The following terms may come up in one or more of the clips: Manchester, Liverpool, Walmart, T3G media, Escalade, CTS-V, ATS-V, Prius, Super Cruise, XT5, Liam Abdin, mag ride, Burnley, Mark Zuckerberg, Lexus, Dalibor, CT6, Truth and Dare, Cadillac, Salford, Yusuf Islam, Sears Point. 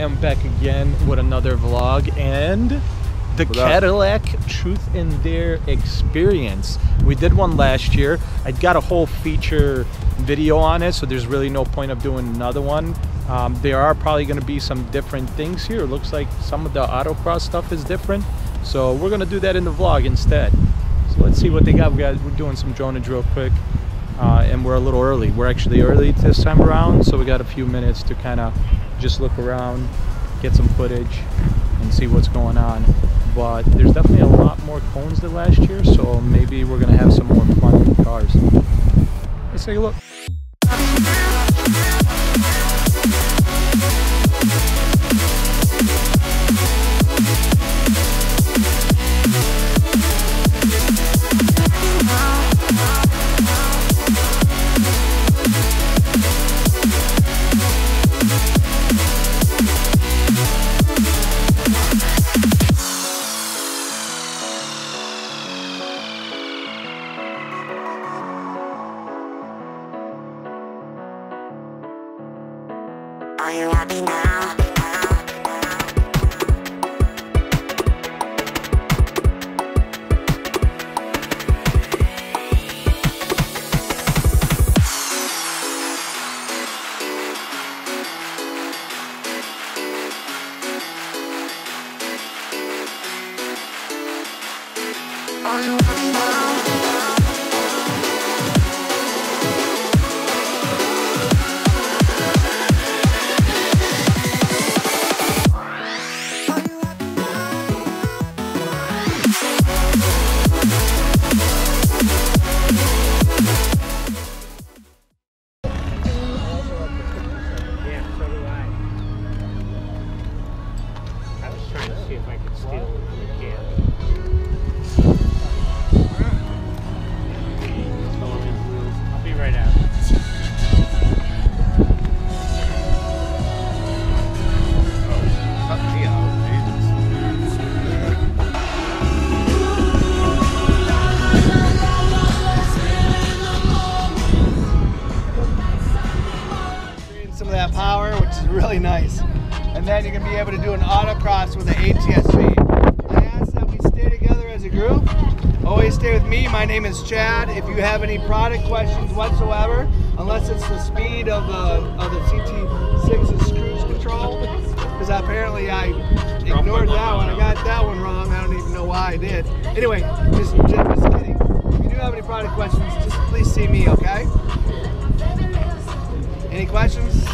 I'm back again with another vlog and the Cadillac Truth in Dare experience. We did one last year. I got a whole feature video on it, so there's really no point of doing another one. There are probably going to be some different things here. It looks like some of the autocross stuff is different, so we're going to do that in the vlog instead. So let's see what they got. We're doing some dronage real quick. And we're a little early. We're actually early this time around, so we got a few minutes to kind of just look around, get some footage, and see what's going on. But there's definitely a lot more cones than last year, so maybe we're gonna have some more fun with cars. Let's take a look. Are you happy now? Are you happy now? Really nice. And then you're going to be able to do an autocross with an ATS-V. I ask that we stay together as a group. Always stay with me. My name is Chad. If you have any product questions whatsoever, unless it's the speed of the CT6's cruise control, because apparently I ignored that one. I got that one wrong. I don't even know why I did. Anyway, just kidding. If you do have any product questions, just please see me, okay? Any questions?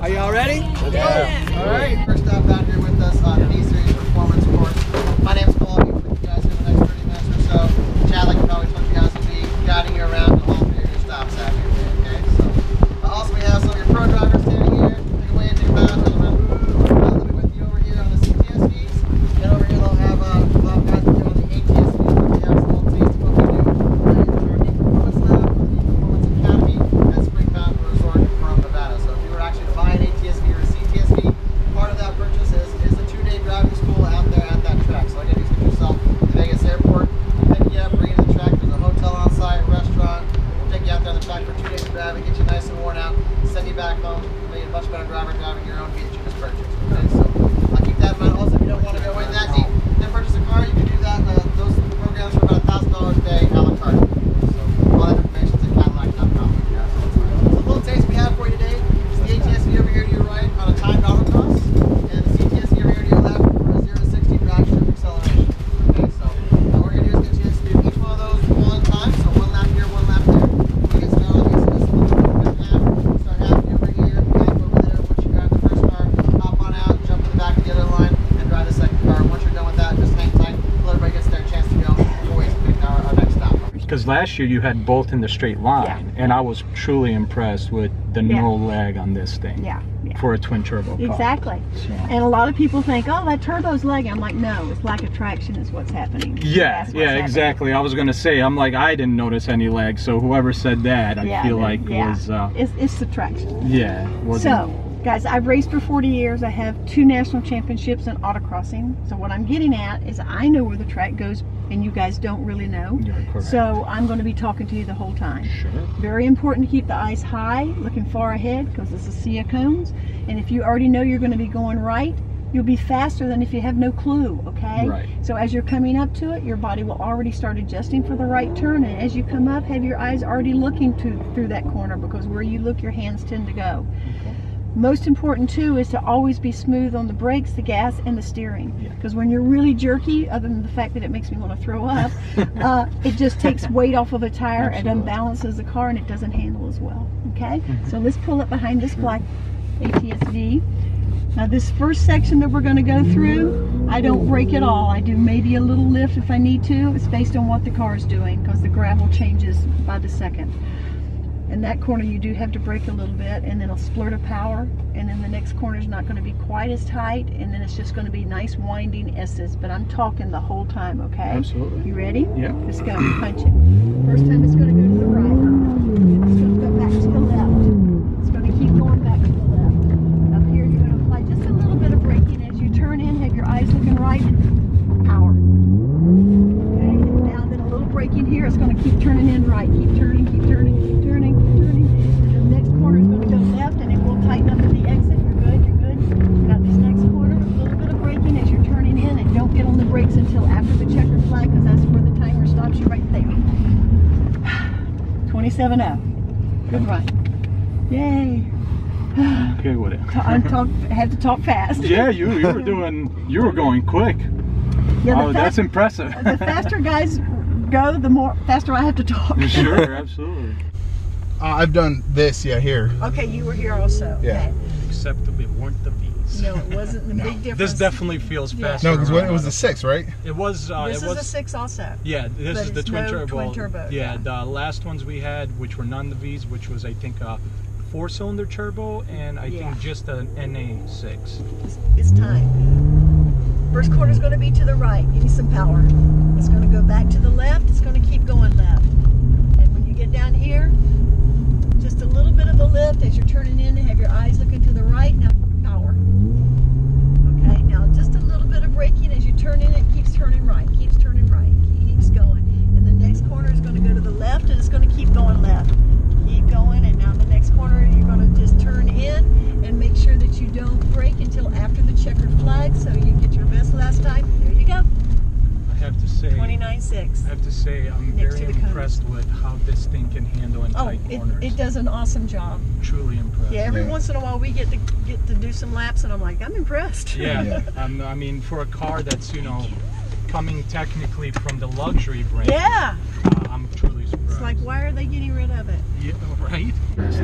Are y'all ready? Let's go. All right. First off, out here with us on an E-Series Performance course. My name is Cole. I'll be with you guys in the next 30 minutes or so. Chad, like I've always told you guys, will be guiding you around the whole period of your stops out here today, okay? So, also, we have some of your pro drivers standing here. Take a wave, take a bow, tell them I'll be with you over here on the CTS-Vs. And over here, they'll have a lot of guys with you on the ATS-Vs. We have some little taste of what we do right into our new performance lab on the Performance Academy at Spring Mountain Resort in Pearl, Nevada. So, if you were actually to an ATS-V or a CTS-V, part of that purchase is a two-day driving school out there at that track. So all you gotta do is get yourself to Vegas Airport, we'll pick you up, bring you to the track, there's a hotel on site, restaurant, we'll take you out there on the track for 2 days of driving, get you nice and worn out, send you back home, make you a much better driver driving your own vehicle as purchase. Okay, so I'll keep that in mind. Also, if you don't want to go in that deep, then purchase a car, you can do that, those programs for about $1,000 a day, a la carte. So all that information's at Cadillac.com. So a little taste we have for you today. ATS-V over here to your right on a timed autocross, and the CTS-V over here to your left for a 0-60 fraction of acceleration. Okay, so what we're going to do is get you to do each one of those one time, so one lap here, one lap there. You get started on this little start half over here, half over there. Once you grab the first car, hop on out, jump to the back of the other line, and drive the second car. Once you're done with that, just hang tight, let everybody gets their chance to go, always pick our next stop. Because last year you had both in the straight line, yeah. And I was truly impressed with the yeah. No lag on this thing. Yeah. Yeah. For a twin turbo car. Exactly. So. And a lot of people think, oh, that turbo's lagging. I'm like, no, it's lack of traction is what's happening. Yeah, what's happening. Exactly. I was going to say, I'm like, I didn't notice any lag, so whoever said that, I feel like yeah. Was... It's the traction. Yeah. So, guys, I've raced for 40 years. I have 2 national championships in autocrossing. So what I'm getting at is I know where the track goes and you guys don't really know. You're correct. So I'm going to be talking to you the whole time. Sure. Very important to keep the eyes high, looking far ahead, because this is sea of cones. And if you already know you're going to be going right, you'll be faster than if you have no clue, okay? Right. So as you're coming up to it, your body will already start adjusting for the right turn. And as you come up, have your eyes already looking through that corner, because where you look, your hands tend to go. Okay. Most important, too, is to always be smooth on the brakes, the gas, and the steering. Because when you're really jerky, other than the fact that it makes me want to throw up, it just takes weight off of a tire. Absolutely. It unbalances the car, and it doesn't handle as well, okay? Mm-hmm. So let's pull up behind this black ATS-V. Now this first section that we're going to go through, I don't brake at all. I do maybe a little lift if I need to. It's based on what the car is doing, because the gravel changes by the second. In that corner you do have to brake a little bit, and then a splurt of power, and then the next corner is not going to be quite as tight, and then it's just going to be nice winding S's. But I'm talking the whole time, okay? Absolutely. You ready? Yeah. Let's go. Punch it. First time it's going to go to the right. It's going to go back to the left. It's going to keep going back to the left. Looking right, power. Okay, and now then a little break in here, it's going to keep turning in right. Keep turning, keep turning, keep turning, keep turning. And the next corner is going to go left, and it will tighten up at the exit. You're good, you're good. Got this next corner, a little bit of braking as you're turning in, and don't get on the brakes until after the checkered flag, because that's where the timer stops you right there. 27-0. Good run. Yay. Okay, whatever. I had to talk fast. Yeah, you were doing, you were going quick. Yeah, oh, that's impressive. The faster guys go, the more faster I have to talk. Sure, absolutely. I've done this, yeah, here. Okay, you were here also. Yeah. Okay. Except that we weren't the V's. No, it wasn't the no. Big difference. This definitely feels faster. Yeah. No, because it was the 6, right? It was. This is the 6 also. Yeah, this is the twin turbo. Yeah, the last ones we had, which were none the V's, which was, I think, 4-cylinder turbo, and I think just an NA6. It's time. First corner is going to be to the right. Give you some power. It's going to go back to the left. It's going to keep going left. And when you get down here, just a little bit of a lift as you're turning in and have your eyes looking to the right. Now power. Okay, now just a little bit of braking as you turn in. It keeps turning right. Keeps turning right. Keeps going. And the next corner is going to go to the left, and it's going to keep going left. Keep going, and now the next corner you're going to just turn in and make sure that you don't brake until after the checkered flag, so you get your best last time. There you go. I have to say 29.6. I have to say I'm very impressed with how this thing can handle in tight corners. It does an awesome job. Truly impressed. Yeah, every once in a while we get to do some laps, and I'm like, I'm impressed. Yeah, I mean, for a car that's, you know, coming technically from the luxury brand. Yeah. I'm truly. It's like, why are they getting rid of it? Yeah, right?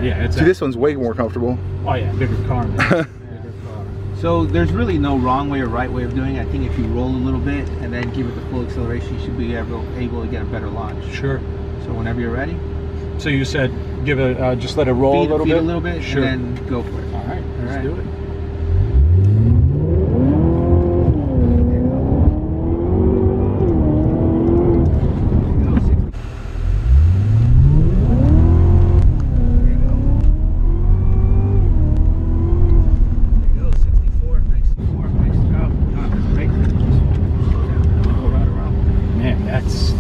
Yeah, see, this one's way more comfortable. Oh yeah, bigger car, man. Bigger car. So there's really no wrong way or right way of doing it. I think if you roll a little bit and then give it the full acceleration, you should be able to get a better launch. Sure. So whenever you're ready. So you said, give it, just let it roll a little bit, sure. And then go for it. All right, let's do it.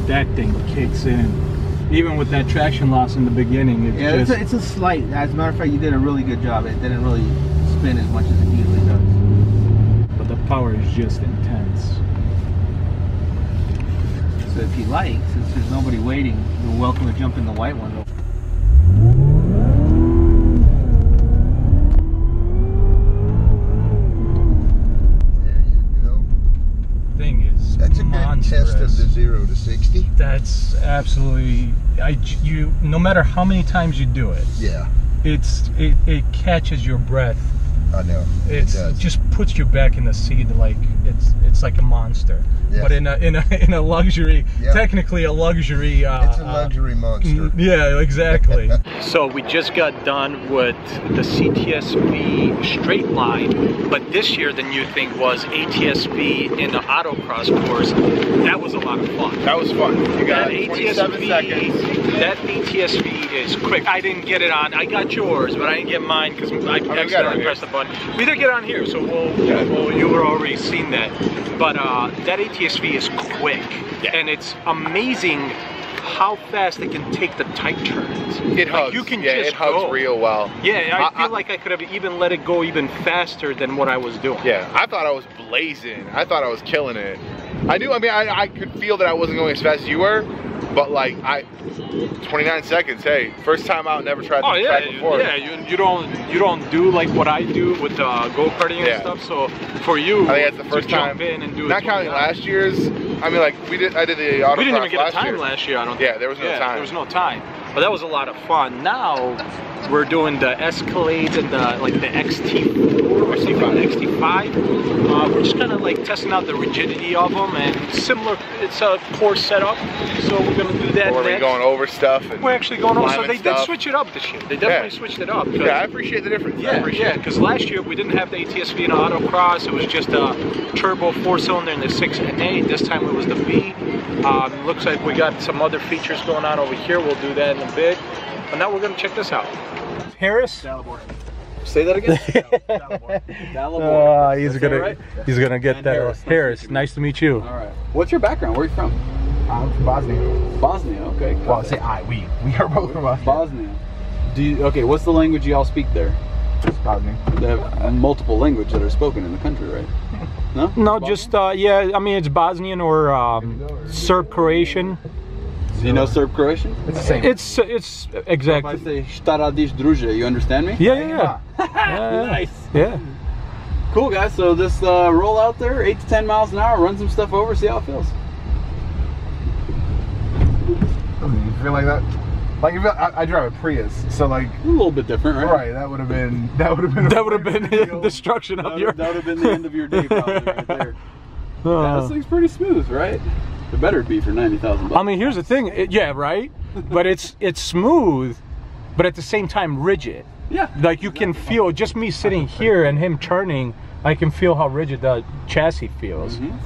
That thing kicks in, even with that traction loss in the beginning. It's just... it's a slight. As a matter of fact, you did a really good job. It didn't really spin as much as it usually does. But the power is just intense. So if you like, since there's nobody waiting, you're welcome to jump in the white one. Test of the 0 to 60. That's absolutely. No matter how many times you do it. Yeah. It catches your breath. I know. It does. Just puts you back in the seat like it's like a monster. Yes. But in a luxury, technically a luxury. It's a luxury monster. Yeah, exactly. So we just got done with the CTS-V straight line, but this year the new thing was ATS-V in the autocross course. That was a lot of fun. That was fun. You got 27 seconds. That ATS-V is quick. I didn't get it on. I got yours, but I didn't get mine because I accidentally pressed the button. We did get on here, so you were already seeing that. that. But that ATS-V is quick, and it's amazing how fast they can take the tight turns. It hugs. Like you can just go. It hugs real well. Yeah, I feel like I could have even let it go even faster than what I was doing. Yeah, I thought I was blazing. I thought I was killing it. I knew, I mean, I could feel that I wasn't going as fast as you were, but like, 29 seconds, hey, first time out, never tried the track before. Yeah, you don't do like what I do with go-karting and stuff, so for you, I think that's the first time. Jump in and do it. Not counting last year's, I mean, like, I did the autocross last year. We didn't even get a time last year, I don't think. Yeah, there was no time. There was no time, but that was a lot of fun. Now, we're doing the Escalades and the XT4 or something, XT5. We're just kind of like testing out the rigidity of them, and similar. It's a core setup, so we're gonna do that. We're going over stuff. And we're actually going over. So they did switch it up this year. They definitely switched it up. Yeah, I appreciate the difference. Yeah, because last year we didn't have the ATS-V in autocross. It was just a turbo 4-cylinder and the 6.8. This time it was the V. Looks like we got some other features going on over here. We'll do that in a bit. But now we're gonna check this out. Harris? Dalibor. Say that again? Dalibor. Dalibor. He's gonna get that. Harris, nice to meet you. All right. What's your background? Where are you from? I'm from Bosnia. Bosnia, okay. Well, say we are both from Bosnia. Bosnia. Do you, okay, what's the language you all speak there? Bosnia. They have multiple languages that are spoken in the country, right? No? No, Bosnia? Just, yeah, I mean, it's Bosnian or Serb-Croatian. Do you know Serb-Croatian? It's the same. It's exactly. So if I say "Šta radiš, druže," you understand me? Yeah. Nice. Yeah. Cool, guys. So this roll out there, 8 to 10 miles an hour, run some stuff over, see how it feels. You feel like that? Like if I drive a Prius, so like a little bit different, right? Right. That would have been destruction of your. That would have been the end of your day, probably right there. Yeah, this thing's pretty smooth, right? It better be for $90,000. I mean, here's the thing, right? But it's smooth, but at the same time rigid. Yeah. Like you can feel, just me sitting here and him turning, I can feel how rigid the chassis feels. Mm-hmm.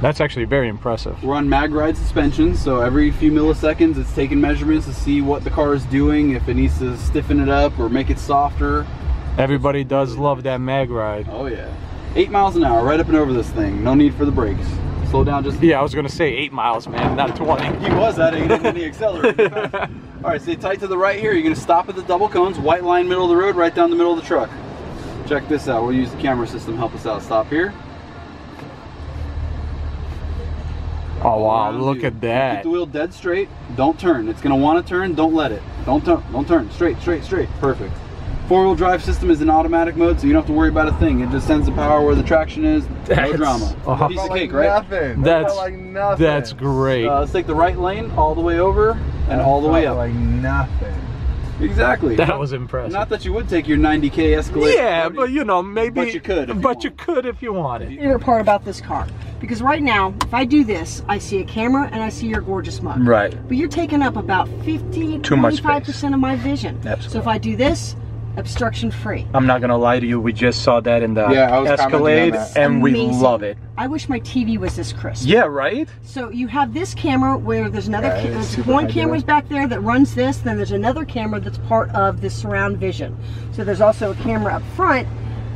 That's actually very impressive. We're on mag ride suspension, so every few milliseconds it's taking measurements to see what the car is doing, if it needs to stiffen it up or make it softer. Everybody does love that mag ride. Oh yeah. 8 miles an hour, right up and over this thing. No need for the brakes. Slow down just... Yeah, I was going to say 8 miles, man, not 20. He was at 8 and then he accelerated. Alright, stay tight to the right here. You're going to stop at the double cones, white line middle of the road, right down the middle of the truck. Check this out. We'll use the camera system help us out. Stop here. Oh, wow, look at that. Keep the wheel dead straight. Don't turn. It's going to want to turn. Don't let it. Don't turn. Don't turn. Straight, straight, straight. Perfect. Four-wheel drive system is in automatic mode, so you don't have to worry about a thing. It just sends the power where the traction is. No drama. A piece of cake, right? Nothing. That's like nothing. That's great. Let's take the right lane all the way over and all the way up. Like nothing. Exactly. That was impressive. Not that you would take your 90K Escalade. Yeah, but you know, maybe. But you could. If you wanted. The other part about this car, because right now, if I do this, I see a camera and I see your gorgeous mug. Right. But you're taking up about 25% of my vision. Absolutely. So if I do this. Obstruction free. I'm not gonna lie to you, we just saw that in the Escalade and we love it. I wish my TV was this crisp. Yeah, right? So you have this camera where there's another camera's back there that runs this, then there's another camera that's part of the surround vision. So there's also a camera up front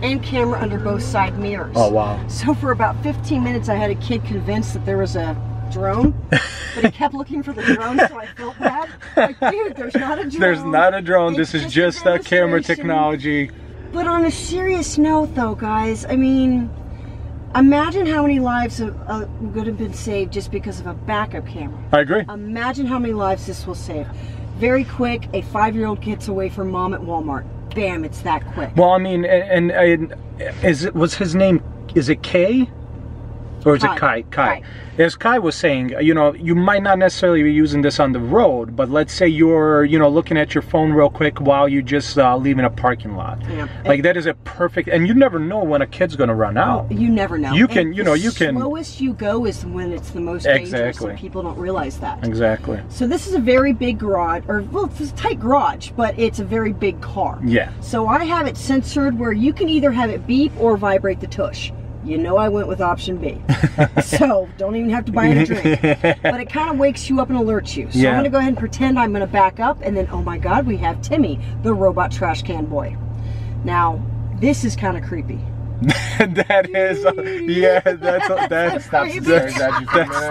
and camera under both side mirrors. Oh wow. So for about 15 minutes I had a kid convinced that there was a drone, but he kept looking for the drone, so I felt bad. Like, dude, there's not a drone. There's not a drone. This is just that camera technology. But on a serious note, though, guys, I mean, imagine how many lives would have been saved just because of a backup camera. I agree. Imagine how many lives this will save. Very quick, a 5-year-old gets away from mom at Walmart. Bam, it's that quick. Well, I mean, and was his name? Is it Kay? Or is it Kai? Kai. As Kai was saying, you know, you might not necessarily be using this on the road, but let's say you're, you know, looking at your phone real quick while you just leaving a parking lot. Yeah. Like that is a perfect, and you never know when a kid's going to run out. You never know. You can, you know, you can. The slowest you go is when it's the most dangerous, and people don't realize that. Exactly. So this is a very big garage, or well, it's a tight garage, but it's a very big car. Yeah. So I have it censored where you can either have it beep or vibrate the tush. You know I went with option B. So don't even have to buy any drink. But it kind of wakes you up and alerts you. So I'm going to go ahead and pretend I'm going to back up. And then, oh my God, we have Timmy, the robot trash can boy. Now, this is kind of creepy. That is, yeah,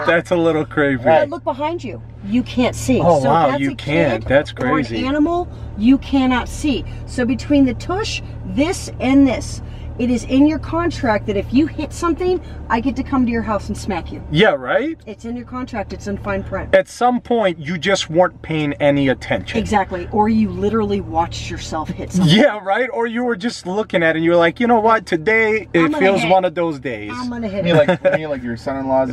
that's a little crazy. Right. Look behind you. You can't see. Oh, so wow, you can't. That's crazy. Or an animal, you cannot see. So between the tush, this and this, it is in your contract that if you hit something, I get to come to your house and smack you. Yeah, right? It's in your contract. It's in fine print. At some point, you just weren't paying any attention. Exactly. Or you literally watched yourself hit something. Yeah, right? Or you were just looking at it and you were like, you know what? Today, it feels one of those days. I'm going to hit it. You mean like your son-in-law's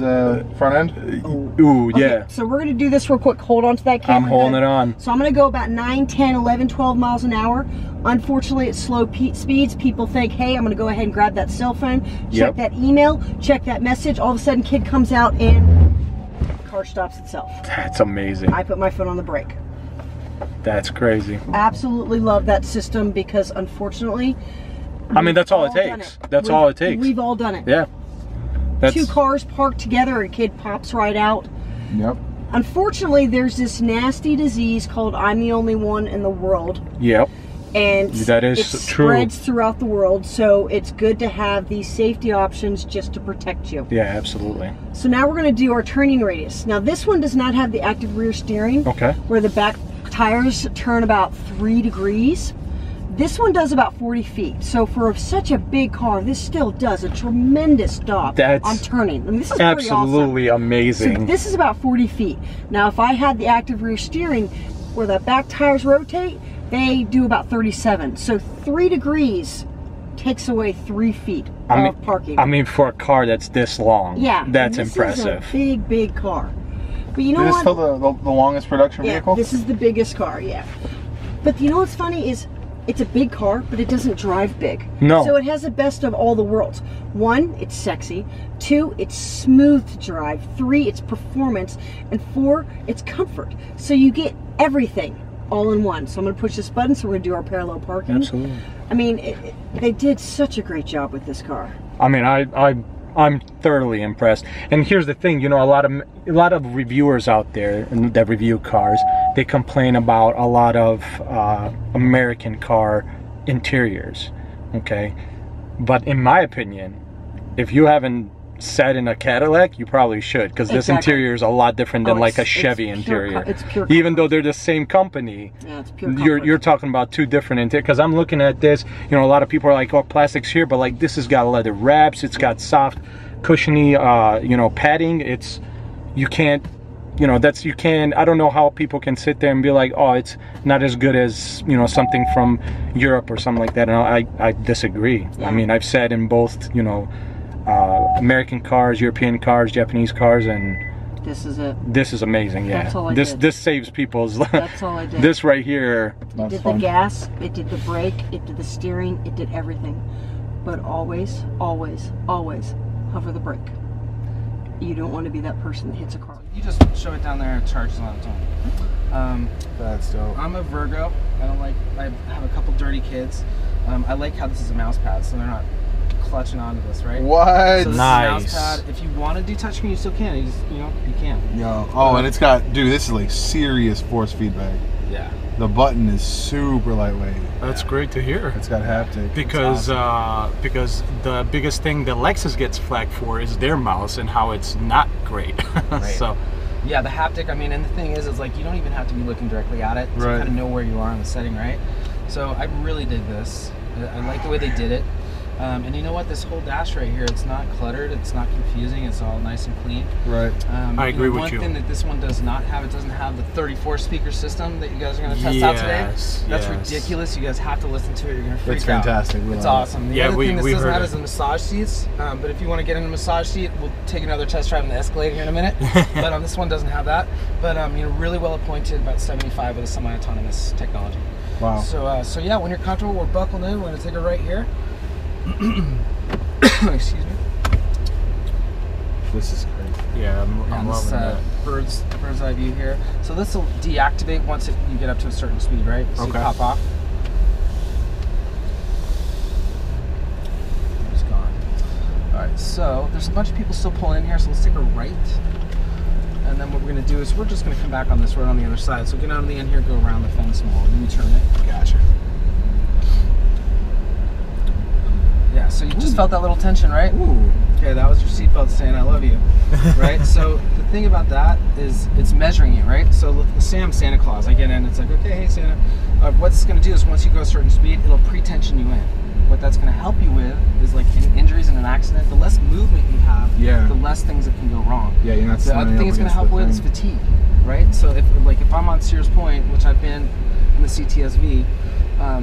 front end? Ooh, okay, yeah. So we're going to do this real quick. Hold on to that camera. I'm holding it on. So I'm going to go about 9, 10, 11, 12 miles an hour. Unfortunately, at slow speeds, people think, hey, I'm going to go ahead and grab that cell phone, check that email, check that message. All of a sudden, kid comes out and the car stops itself. That's amazing. I put my foot on the brake. That's crazy. Absolutely love that system because, unfortunately, I mean, that's all it takes. All it takes. We've all done it. Yeah. That's... 2 cars parked together, a kid pops right out. Yep. Unfortunately, there's this nasty disease called I'm the only one in the world. Yep. And that is spreads throughout the world, so it's good to have these safety options just to protect you. Yeah, absolutely. So now we're going to do our turning radius. Now this one does not have the active rear steering, where the back tires turn about 3 degrees. This one does about 40 feet. So for such a big car, this still does a tremendous job on turning. I mean, this is absolutely awesome. Amazing. So this is about 40 feet. Now if I had the active rear steering, where the back tires rotate, they do about 37. So 3 degrees takes away 3 feet of parking. I mean, for a car that's this long, that's impressive. Is a big car. But you know what? Is this still the longest production vehicle? This is the biggest car, yeah. But you know what's funny is it's a big car, but it doesn't drive big. No. So it has the best of all the worlds. 1, it's sexy. 2, it's smooth to drive. 3, it's performance. And 4, it's comfort. So you get everything all in one. So I'm going to push this button, so we're going to do our parallel parking. Absolutely. I mean, they did such a great job with this car. I mean, I'm thoroughly impressed. And here's the thing, you know, a lot of reviewers out there that review cars, they complain about a lot of American car interiors, okay? But in my opinion, if you haven't sat in a Cadillac, you probably should, because this interior is a lot different than like a Chevy interior. It's pure comfort. Even though they're the same company, it's pure comfort. You're talking about 2 different interiors. Because I'm looking at this, you know, a lot of people are like, oh, plastic's here, but like this has got leather wraps, it's got soft, cushiony, you know, padding. It's I don't know how people can sit there and be like, oh, it's not as good as, you know, something from Europe or something like that. And I disagree. Yeah. I mean, I've sat in both, you know, American cars, European cars, Japanese cars, and this is it. This is amazing. Yeah, that's all I did. This saves people's. That's all I did. This right here. It did the gas, it did the brake, it did the steering, it did everything. But always, always, always hover the brake. You don't want to be that person that hits a car. You just show it down there and it charges on its own. That's dope. I'm a Virgo. I have a couple dirty kids. I like how this is a mouse pad, so they're not clutching onto this, right? What? So this is a mouse pad. If you want to do touch screen, you still can. You just, you know, you can. Yo. Oh, and it's got, dude, this is like serious force feedback. Yeah. The button is super lightweight. That's great to hear. It's got haptic. Because awesome. Because the biggest thing that Lexus gets flagged for is their mouse and how it's not great. Right. So, yeah, the haptic. I mean, and the thing is like you don't even have to be looking directly at it. So you kind of know where you are in the setting, right? So I really dig this. I like the way they did it. And you know what? This whole dash right here, it's not cluttered, it's not confusing, it's all nice and clean. Right. I agree with you. One thing that this one does not have, it doesn't have the 34-speaker system that you guys are going to test out today. That's ridiculous. You guys have to listen to it. You're going to freak out. It's fantastic. It's awesome. The other thing this doesn't have is the massage seats. But if you want to get in a massage seat, we'll take another test drive in the Escalade here in a minute. But this one doesn't have that. But you're really well appointed, about 75 with a semi-autonomous technology. Wow. So, so yeah, when you're comfortable, we're buckled in. We're going to take it right here. Excuse me. This is great. Yeah, I'm loving that. Bird's eye view here. So this will deactivate once you get up to a certain speed, right? So you pop off. It's gone. All right. So there's a bunch of people still pulling in here. So let's take a right. And then what we're going to do is we're just going to come back on this road on the other side. So get out of the end here, go around the fence, and we'll U-turn it. Gotcha. Yeah, so you just felt that little tension, right? Ooh, okay, that was your seatbelt saying I love you, right? So the thing about that is it's measuring you, right? So look, say I'm Santa Claus, I get in, it's like, okay, hey Santa, what's this gonna do is once you go a certain speed, it'll pre-tension you in. What that's gonna help you with is like in injuries in an accident, the less movement you have, yeah, the less things that can go wrong. Yeah, you're not. The other thing it's gonna help with is fatigue, right? So if like if I'm on Sears Point, which I've been in the CTS-V,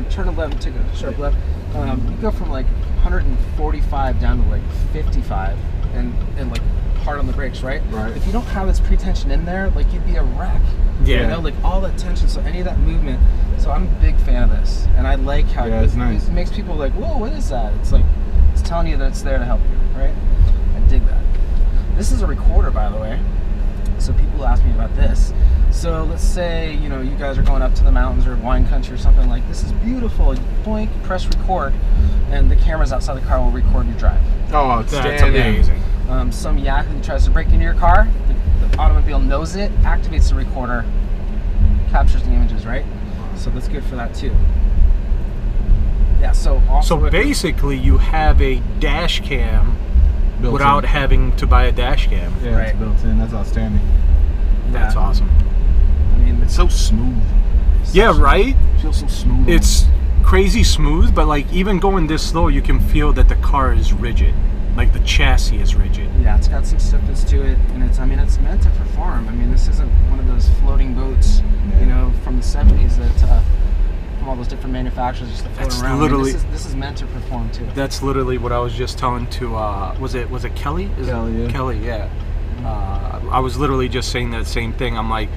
turn 11, take a sharp left. You go from like 145 down to like 55 and like hard on the brakes, right? Right. If you don't have this pre-tension in there, like you'd be a wreck. Yeah. You know, like all that tension, so any of that movement. So I'm a big fan of this. And I like how yeah, it makes people like, whoa, what is that? It's like, it's telling you that it's there to help you, right? I dig that. This is a recorder, by the way. So people ask me about this. So let's say, you know, you guys are going up to the mountains or wine country or something like this is beautiful. You boink, press record, and the cameras outside the car will record your drive. Oh, that's amazing. Some yahoo tries to break into your car, the automobile knows it, activates the recorder, captures the images, right? So that's good for that too. Yeah, so also. So basically you have a dash cam without having to buy a dash cam. Yeah, right. It's built in. That's outstanding. That's awesome. I mean, it's so smooth. It's yeah, so right? It feels so smooth. It's crazy smooth, but like even going this slow, you can feel that the car is rigid. Like the chassis is rigid. Yeah, it's got some stiffness to it, and it's, I mean, it's meant to perform. I mean, this isn't one of those floating boats, you know, from the 70s that, all those different manufacturers just floating around. Literally, I mean, this is meant to perform too. That's literally what I was just telling to was it Kelly? Kelly, yeah. I was literally just saying that same thing. I'm like,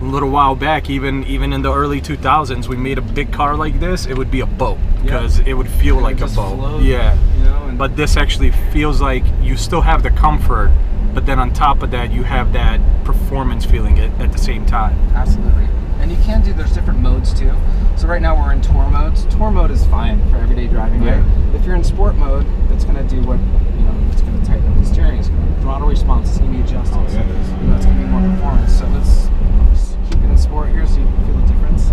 a little while back, even in the early 2000s, we made a big car like this. It would be a boat because it would feel like a boat. Float, you know, and but this actually feels like you still have the comfort, but then on top of that, you have that performance feeling at the same time. Absolutely. And you can do, there's different modes too. So right now we're in tour mode. Tour mode is fine for everyday driving, right? If you're in sport mode, it's gonna do what, you know, it's gonna tighten up the steering, it's gonna be throttle response, it's gonna be adjusted. Oh, yeah, so, you know, it's gonna be more performance. So let's keep it in sport here so you can feel the difference.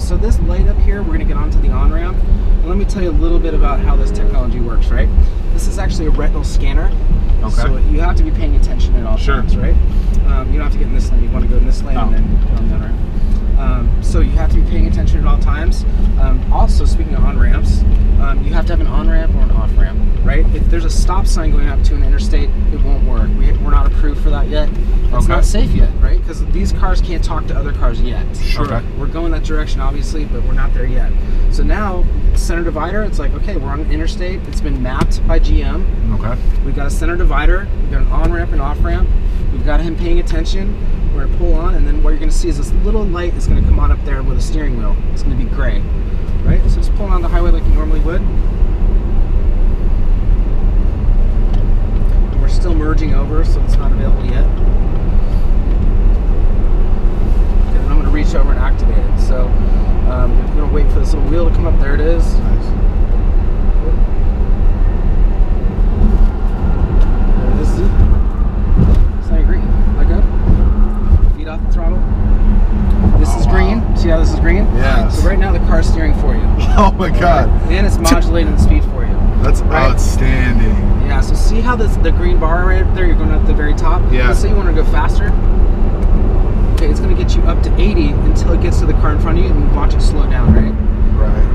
So this light up here, we're gonna get onto the on-ramp. And let me tell you a little bit about how this technology works, right? This is actually a retinal scanner. Okay. So you have to be paying attention at all times, right? You don't have to get in this lane, you wanna go in this lane and then go on the on-ramp. So you have to be paying attention at all times. Also, speaking of on-ramps, you have to have an on-ramp or an off-ramp, right? If there's a stop sign going up to an interstate, it won't work. We're not approved for that yet. It's not safe yet, right? Because these cars can't talk to other cars yet. Sure. Okay. We're going that direction, obviously, but we're not there yet. So now, center divider, it's like, okay, we're on an interstate. It's been mapped by GM. Okay. We've got a center divider. We've got an on-ramp and off-ramp. We've got him paying attention. We're going to pull on, and then what you're going to see is this little light is going to come on up there with a steering wheel. It's going to be gray, right? So just pull on the highway like you normally would. And we're still merging over, so it's not available yet. And then I'm going to reach over and activate it. So I'm going to wait for this little wheel to come up. There it is. Nice. See how this is green? Yeah. So right now the car's steering for you. Oh my God. And it's modulating the speed for you. That's outstanding. Yeah, so see how this, the green bar right up there, you're going up the very top? Yeah. Let's say you want to go faster. Okay, it's going to get you up to 80 until it gets to the car in front of you and watch it slow down, right? Right.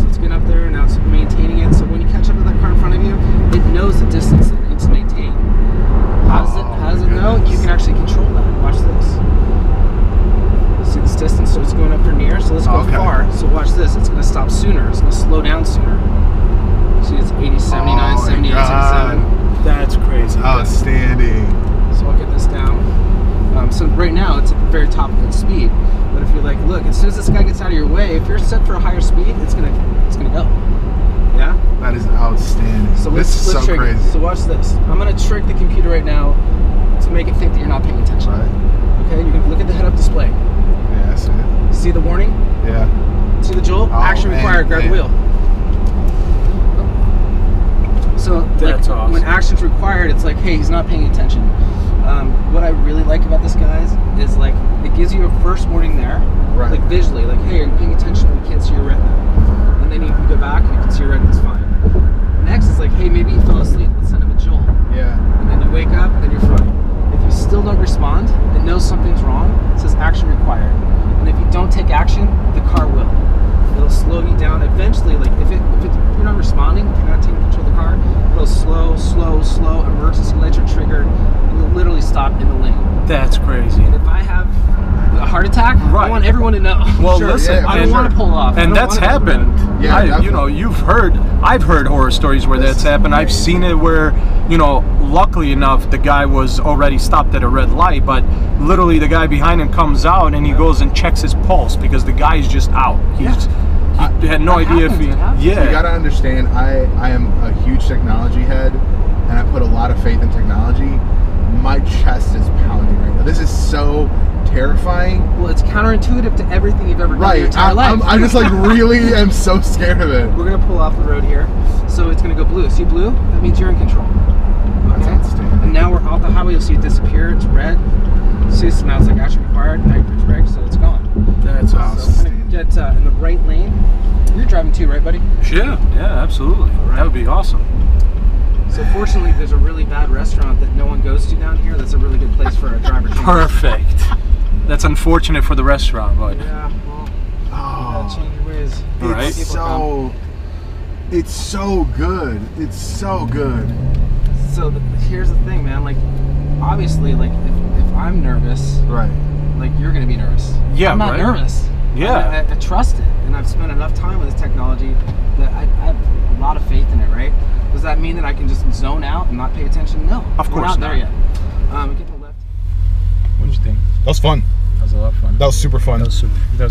So it's getting up there, now it's maintaining it. So when you catch up to that car in front of you, it knows the distance that it's maintained. How does it know? You can actually control that. Watch this. This distance, so it's going up or near, so let's go far. So watch this, it's going to stop sooner, it's going to slow down sooner. See, it's 80, 79, 78, 77. That's crazy. Outstanding. So I'll get this down. So right now it's at the very top of its speed, but if you're like, look, as soon as this guy gets out of your way, if you're set for a higher speed, it's gonna go. Yeah? That is outstanding. So this is so crazy. So watch this. I'm going to trick the computer right now to make it think that you're not paying attention. Right. Okay, you can look at the head-up display. Yeah, I see it. See the warning? Yeah. See the jolt? Action required. Grab the wheel. So that's like, awesome. When action's required, it's like, hey, he's not paying attention. What I really like about this, guys, is like it gives you a first warning there, right? Like visually, like, hey, are you paying attention? We can't see your retina. And then you can go back and you can see your retina's fine. Next. crazy. And if I have a heart attack, right, I want everyone to know. Well, sure, listen, yeah, I don't want to pull off. And that's happened. Yeah, you know, you've heard, I've heard horror stories where that's happened. I've seen it where, you know, luckily enough, the guy was already stopped at a red light, but literally the guy behind him comes out and he goes and checks his pulse because the guy's just out. He's he had no idea if he. Yeah. You got to understand, I am a huge technology head, and I put a lot of faith in technology. My chest is pounding right now. This is so terrifying. Well, it's counterintuitive to everything you've ever done in your entire life. I'm just like really am so scared of it. We're going to pull off the road here. So it's going to go blue. See blue? That means you're in control. Okay? That's outstanding. And now we're off the highway. You'll see it disappear. It's red. See, so now it's like action required. Night bridge brake. So it's gone. That's awesome. So I'm going to get in the right lane. You're driving too, right, buddy? Yeah. Yeah, absolutely. Right. That would be awesome. So fortunately, there's a really bad restaurant that no one goes to down here. That's a really good place for a driver. Perfect. That's unfortunate for the restaurant, but yeah, well, oh, you gotta change your ways. Right? It's so good. It's so good. So here's the thing, man. Like, obviously, like if I'm nervous, right? Like you're gonna be nervous. Yeah, I'm not nervous. Yeah, I trust it, and I've spent enough time with this technology that I have a lot of faith in it, right? Does that mean that I can just zone out and not pay attention? No. Of course not. We're not there yet. Get to the left. What'd you think? That was fun. That was a lot of fun. That was super fun. That was super. That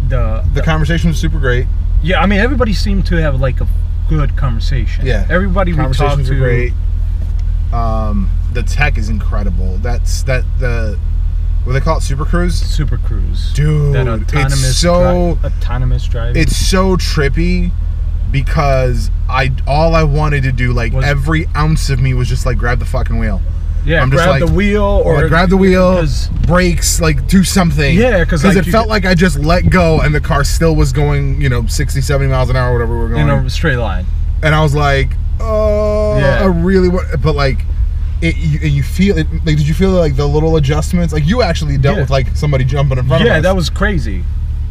was, the conversation was super great. Yeah, I mean, everybody seemed to have like a good conversation. Yeah. Everybody we talked to. Great. The tech is incredible. That's what they call it, Super Cruise? Super Cruise. Dude, that autonomous, it's so, autonomous driving. It's so trippy. Because all I wanted to do, like every ounce of me was just like grab the fucking wheel. Yeah, I'm just grab the wheel or grab the wheel, brakes, like do something. Yeah, because like, it felt like I just let go and the car still was going, you know, 60, 70 miles an hour, whatever we were going. In a straight line. And I was like, oh, yeah. I really want, but like, you feel it. Like, did you feel like the little adjustments? Like you actually dealt with like somebody jumping in front of us. Yeah, that was crazy.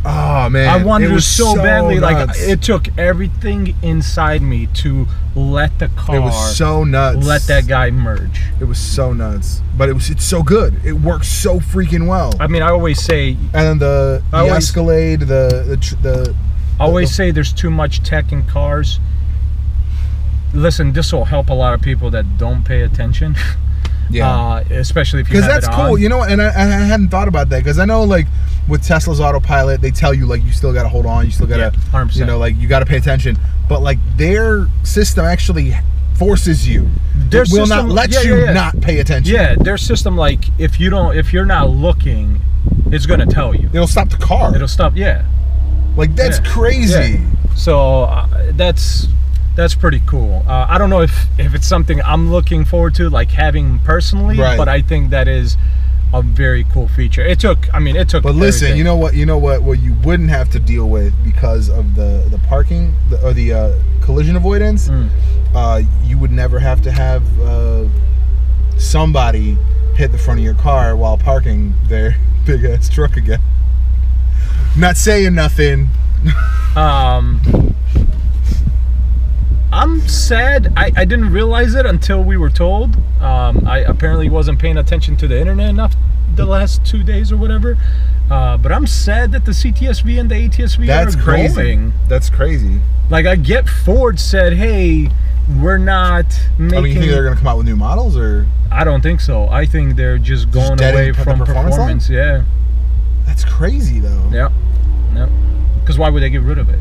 Oh man, I wanted it so badly. Nuts. Like it took everything inside me to let the car. It was so nuts. Let that guy merge. It was so nuts, but it's so good. It works so freaking well. I mean, I always say. And then the Escalade, I always say there's too much tech in cars. Listen, this will help a lot of people that don't pay attention. Yeah, especially if you have it on. Because that's cool, you know. And I hadn't thought about that because I know, like, with Tesla's autopilot, they tell you like you still got to hold on, you still got to, you know, like you got to pay attention. But like their system actually forces you. Their system will not let you not pay attention. Yeah, their system, like if you're not looking, it's gonna tell you. It'll stop the car. It'll stop. Yeah, like that's crazy. Yeah. So that's pretty cool. I don't know if it's something I'm looking forward to, like having personally, but I think that is a very cool feature. It took, I mean, it took. But listen, everything. you know what you wouldn't have to deal with because of the parking or the collision avoidance. Mm. You would never have to have somebody hit the front of your car while parking their big ass truck again. Not saying nothing. I'm sad. I didn't realize it until we were told. I apparently wasn't paying attention to the internet enough the last 2 days or whatever. But I'm sad that the CTS-V and the ATS-V are crazy. Going. That's crazy. Like I get Ford said, hey, we're not making. I mean, you think they're going to come out with new models or? I don't think so. I think they're just going away from performance. Yeah. That's crazy though. Yeah. Yeah. Because why would they get rid of it?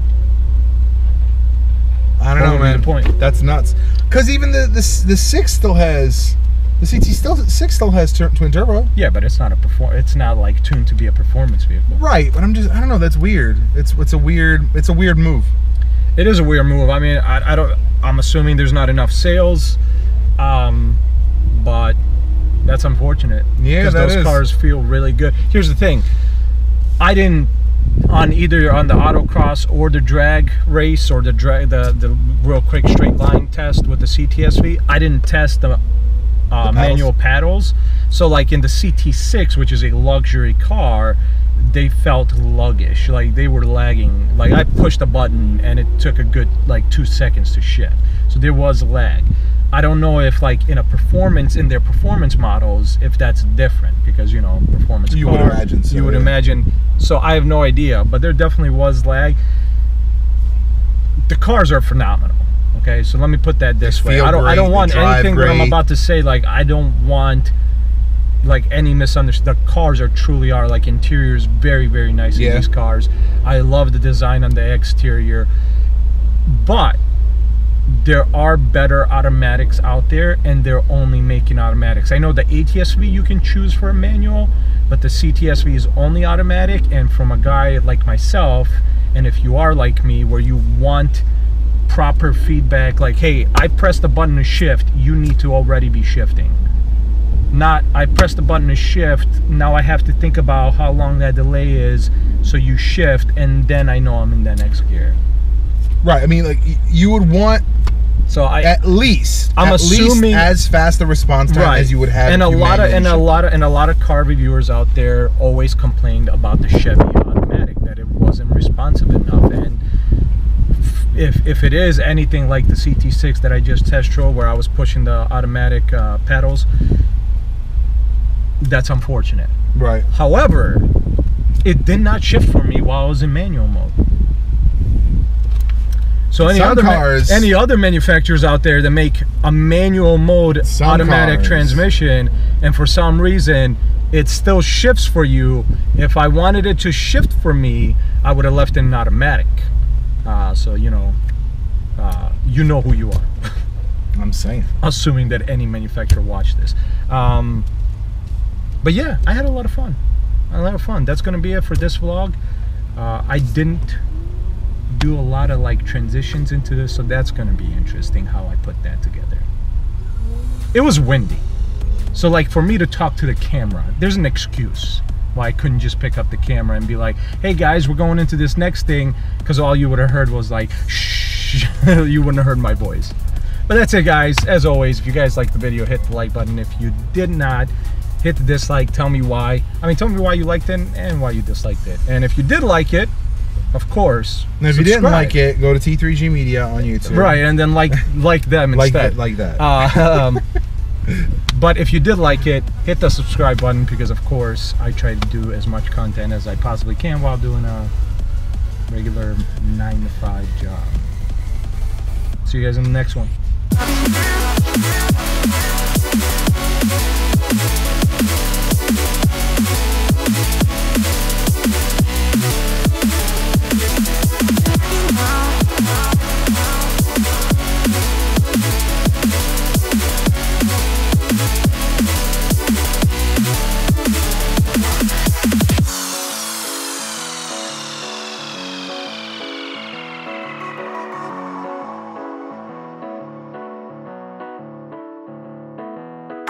I don't know, man. Point. That's nuts. Because even the six still has the CT6 still has twin turbo. Yeah, but it's not a It's not like tuned to be a performance vehicle. Right, but I'm just I don't know. That's weird. It's a weird move. It is a weird move. I mean, I don't. I'm assuming there's not enough sales, but that's unfortunate. Yeah, because those cars feel really good. Here's the thing. I didn't. On either on the autocross or the drag race or the real quick straight line test with the CTS-V, I didn't test the manual paddles. So like in the CT6, which is a luxury car, they felt luggish, like they were lagging. Like I pushed a button and it took a good like 2 seconds to shift, so there was lag. I don't know if, like, in their performance models, if that's different, because, you know, performance cars, you would imagine so, so I have no idea, but there definitely was lag. The cars are phenomenal. Okay, so let me put that this way. I don't want anything that I'm about to say, like, I don't want like any misunderstanding. The cars are truly are, like, interiors very, very nice in these cars. I love the design on the exterior, but there are better automatics out there, and they're only making automatics. I know the ATS-V you can choose for a manual, but the CTS-V is only automatic. And from a guy like myself, and if you are like me, where you want proper feedback, like, hey, I press the button to shift, you need to already be shifting. Not, I press the button to shift, now I have to think about how long that delay is, so you shift, and then I know I'm in that next gear. Right, I mean, like, you would want, so I'm assuming as fast a response time as you would have. And a lot of car reviewers out there always complained about the Chevy automatic, that it wasn't responsive enough. And if it is anything like the CT6 that I just test drove, where I was pushing the automatic pedals, that's unfortunate. Right. However, it did not shift for me while I was in manual mode. So any other manufacturers out there that make a manual mode automatic transmission, and for some reason it still shifts for you, if I wanted it to shift for me, I would have left it in automatic. So, you know who you are. I'm saying. Assuming that any manufacturer watched this. But yeah, I had a lot of fun. That's going to be it for this vlog. I didn't do a lot of, like, transitions into this, so that's going to be interesting how I put that together. It was windy. So, like, for me to talk to the camera, there's an excuse why I couldn't just pick up the camera and be like, hey guys, we're going into this next thing, because all you would have heard was like, shh, you wouldn't have heard my voice. But that's it, guys. As always, if you guys liked the video, hit the like button. If you did not, hit the dislike. Tell me why. I mean, tell me why you liked it and why you disliked it. And if you did like it, of course, and if you didn't like it, go to T3G Media on YouTube. Right, and then like them instead. But if you did like it, hit the subscribe button, because of course I try to do as much content as I possibly can while doing a regular 9-to-5 job. See you guys in the next one.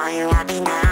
Are you happy now?